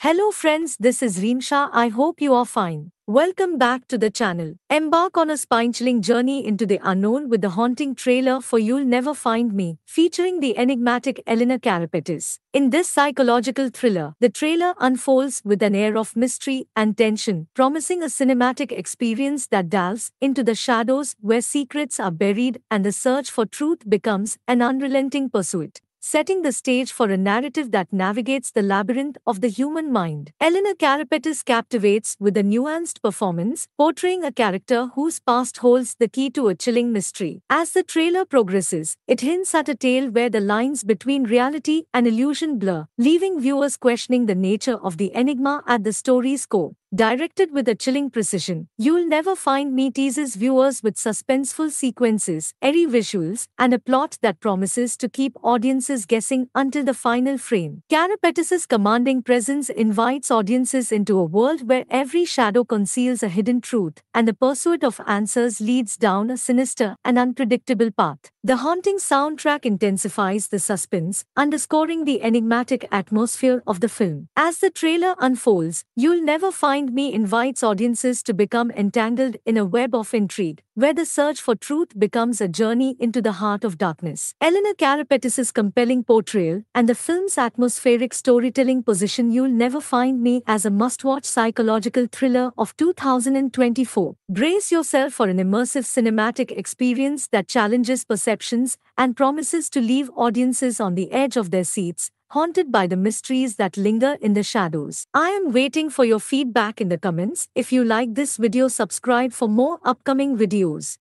Hello friends, this is Reemsha. I hope you are fine. Welcome back to the channel. Embark on a spine-chilling journey into the unknown with the haunting trailer for You'll Never Find Me, featuring the enigmatic Elena Carapetis. In this psychological thriller, the trailer unfolds with an air of mystery and tension, promising a cinematic experience that delves into the shadows where secrets are buried and the search for truth becomes an unrelenting pursuit, setting the stage for a narrative that navigates the labyrinth of the human mind. Elena Carapetis captivates with a nuanced performance, portraying a character whose past holds the key to a chilling mystery. As the trailer progresses, it hints at a tale where the lines between reality and illusion blur, leaving viewers questioning the nature of the enigma at the story's core. Directed with a chilling precision, You'll Never Find Me teases viewers with suspenseful sequences, eerie visuals, and a plot that promises to keep audiences guessing until the final frame. Carapetis's commanding presence invites audiences into a world where every shadow conceals a hidden truth, and the pursuit of answers leads down a sinister and unpredictable path. The haunting soundtrack intensifies the suspense, underscoring the enigmatic atmosphere of the film. As the trailer unfolds, You'll Never Find Me invites audiences to become entangled in a web of intrigue, where the search for truth becomes a journey into the heart of darkness. Elena Carapetis's compelling portrayal and the film's atmospheric storytelling position You'll Never Find Me as a must-watch psychological thriller of 2024. Brace yourself for an immersive cinematic experience that challenges perception and promises to leave audiences on the edge of their seats, haunted by the mysteries that linger in the shadows. I am waiting for your feedback in the comments. If you like this video, subscribe for more upcoming videos.